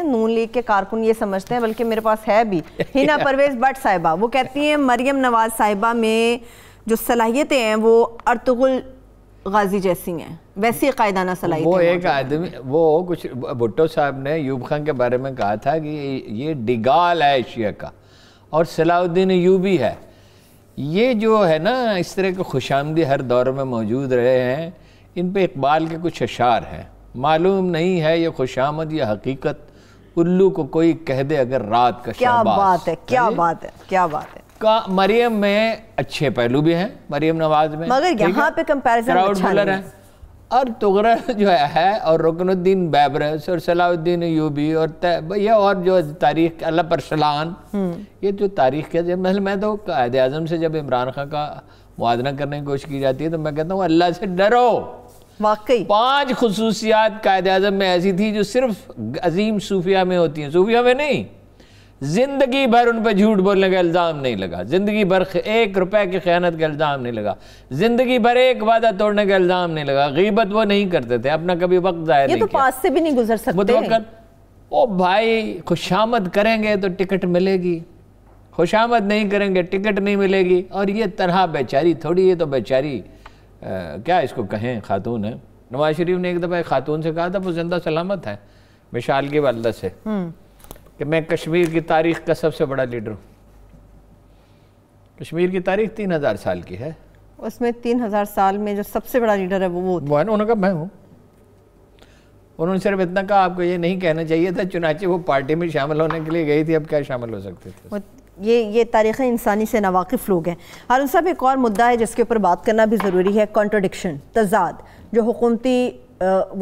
नून league के कारकुन ये समझते हैं, बल्कि मेरे पास है भी, हिना परवेज बट साहिबा, वो कहती हैं मरियम नवाज साहिबा में जो सलाहियतें हैं वो अर्तुगरुल गाजी जैसी हैं, वैसी कायदाना सलाहियत। वो एक आदमी, वो कुछ भुट्टो साहब ने अयूब खान के बारे में कहा था कि ये डिगाल है एशिया का और सलाउद्दीन अयूबी है। ये जो है ना इस तरह के खुशामदी हर दौर में मौजूद रहे हैं। इन पर इकबाल के कुछ अशार हैं, मालूम नहीं है ये खुशामद या हकीकत, उल्लू को कोई कह दे अगर रात का क्या बात है, क्या बात है, क्या बात है। का मरियम में अच्छे पहलू भी हैं मरियम नवाज में, मगर यहाँ पे कंपैरिजन अच्छा नहीं है। और तुगरा जो है और रुकनुद्दीन बैबरस और सलाउद्दीन अयूबी और भैया और जो तारीख अल्लाह पर सलान, ये जो तारीख के मैं तो कायद-ए-आज़म से जब इमरान खान का मुआदना करने की कोशिश की जाती है तो मैं कहता हूँ अल्लाह से डरो। वाकई 5 खुसूसियात कायद-ए-आज़म में ऐसी थी जो सिर्फ अजीम सूफिया में होती हैं, सूफिया में नहीं। ज़िंदगी भर उन पर झूठ बोलने का इल्ज़ाम नहीं लगा, ज़िंदगी भर 1 रुपए की ख़यानत का इल्ज़ाम नहीं लगा, ज़िंदगी भर 1 वादा तोड़ने का इल्ज़ाम नहीं लगा, गीबत वो नहीं करते थे, अपना कभी वक्त ज़ाया नहीं किया। ये तो पास से भी नहीं गुजर सकते हैं। ओ भाई खुशामद करेंगे तो टिकट मिलेगी, खुशामद नहीं करेंगे टिकट नहीं मिलेगी। और ये तरह बेचारी थोड़ी, ये तो बेचारी क्या इसको कहें, खातून है। नवाज शरीफ ने एक दफ़ा एक खातून से कहा था वो जिंदा सलामत है, मिशाल की वालदा से, कि मैं कश्मीर की तारीख का सबसे बड़ा लीडर हूँ। कश्मीर की तारीख 3000 साल की है, उसमें 3000 साल में जो सबसे बड़ा लीडर है वो है ना, उन्होंने कहा मैं हूँ। उन्होंने सिर्फ इतना कहा, आपको ये नहीं कहना चाहिए था। चुनाचे वो पार्टी में शामिल होने के लिए गई थी, अब क्या शामिल हो सकते थे। ये तारीख़ इंसानी से नावाकिफ़ लोग हैं। हारून साहब एक और मुद्दा है जिसके ऊपर बात करना भी ज़रूरी है, कॉन्ट्रडिक्शन, तजाद, जो हुकूमती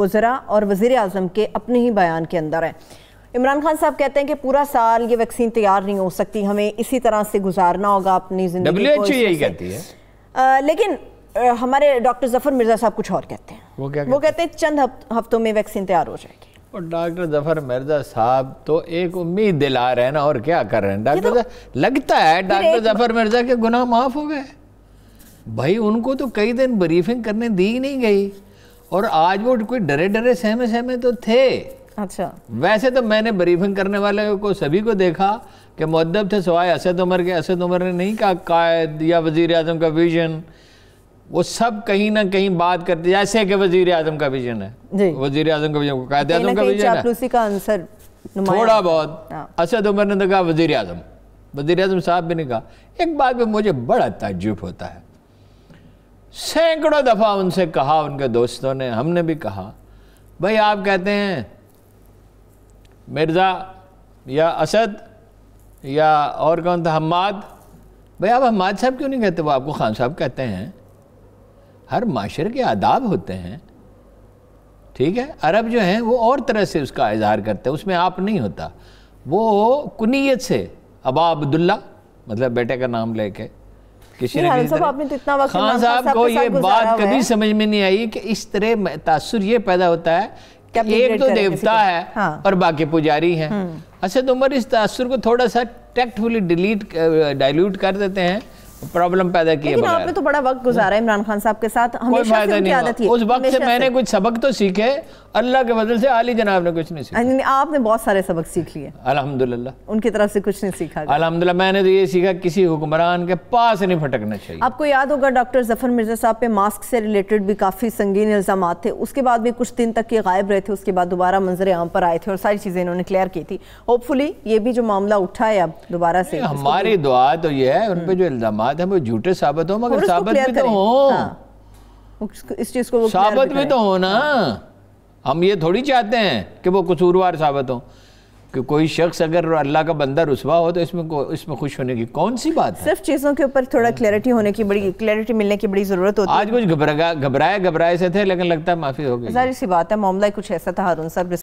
वज़रा और वज़ीर आज़म के अपने ही बयान के अंदर है। इमरान खान साहब कहते हैं कि पूरा साल ये वैक्सीन तैयार नहीं हो सकती, हमें इसी तरह से गुजारना होगा अपनी ज़िंदगी को, यही कहती है। लेकिन हमारे डॉक्टर ज़फर मिर्ज़ा साहब कुछ और कहते हैं, वो कहते हैं चंद हफ्तों में वैक्सीन तैयार हो जाएगी। और डॉक्टर ज़फर मिर्ज़ा साहब तो एक उम्मीद दिला रहे हैं ना, और क्या कर रहे हैं डॉक्टर। तो लगता है डॉक्टर ज़फर मिर्ज़ा के गुनाह माफ़ हो गए। भाई उनको तो कई दिन ब्रीफिंग करने दी नहीं गई और आज वो कोई डरे डरे सहमे सहमे तो थे। अच्छा, वैसे तो मैंने ब्रीफिंग करने वाले को सभी को देखा कि मुअद्दब थे, सवाए असद उमर के। असद उमर ने नहीं कहा कायद या वज़ीर आज़म का विजन, वो सब कहीं ना कहीं बात करते जैसे कि वजीर आजम का विजन है, वजीर आजम का विजन, कायदे आजम का विजन है का आंसर थोड़ा बहुत। असद उमर ने तो कहा वजीर आजम साहब भी ने कहा। एक बात पे मुझे बड़ा ताज्जुब होता है, सैकड़ों दफ़ा उनसे कहा, उनके दोस्तों ने, हमने भी कहा, भाई आप कहते हैं मिर्ज़ा या असद या और कौन था, हम्माद, भाई आप हम्माद साहब क्यों नहीं कहते, वो आपको खान साहब कहते हैं। हर माशरे के आदाब होते हैं, ठीक है। अरब जो हैं वो और तरह से उसका इजहार करते हैं, उसमें आप नहीं होता। वो कुनीयत से अबा अब्दुल्ला मतलब बेटे का नाम लेके किसी ने खान साहब को ये बात कभी समझ में नहीं आई कि इस तरह तासुर ये पैदा होता है कि एक तो देवता है और बाकी पुजारी हैं। असद उमर इस तासुर को थोड़ा सा टैक्टफुली डाइल्यूट कर देते हैं, प्रॉब्लम पैदा किए। लेकिन आपने तो बड़ा वक्त गुजारा इमरान खान साहब के साथ, हमेशा से उनकी आदत थी। उस वक्त से मैंने कुछ सबक तो सीखे, अल्लाह के फजल से, आली जनाब ने कुछ नहीं सीखा। आपने बहुत सारे सबक सीख लिए अल्हम्दुलिल्लाह, उनकी तरफ से कुछ नहीं सीखा अल्हम्दुलिल्लाह। मैंने तो ये सीखा किसी हुक्मरान के पास नहीं फटकना चाहिए। आपको याद होगा डॉक्टर ज़फर मिर्ज़ा साहब पे मास्क से रिलेटेड भी काफ़ी संगीन इल्ज़ाम थे, उसके बाद भी कुछ दिन तक ये गायब रहे थे, उसके बाद दोबारा मंजर आम पर आए थे और सारी चीज़ें इन्होंने क्लियर की थी। होपफुली ये भी जो मामला उठा है अब दोबारा से, हमारी दुआ तो ये है उन पर जो इल्ज़ाम वो झूठे साबित हो, मगर साबित भी तो हो। हाँ। इस चीज को साबित भी तो हो ना। हाँ। हम ये थोड़ी चाहते हैं कि वो कसूरवार साबित हो, कि कोई शख्स अगर अल्लाह का बंदा रुस्वा हो तो इसमें खुश होने की कौन सी बात है। सिर्फ चीज़ों के ऊपर थोड़ा क्लैरिटी होने की, बड़ी क्लैरिटी मिलने की बड़ी ज़रूरत होती है। आज कुछ घबराए घबराए से थे, लेकिन लगता है माफ़ी हो गई। सारी सी बात है, मामला कुछ ऐसा था हारून साहब।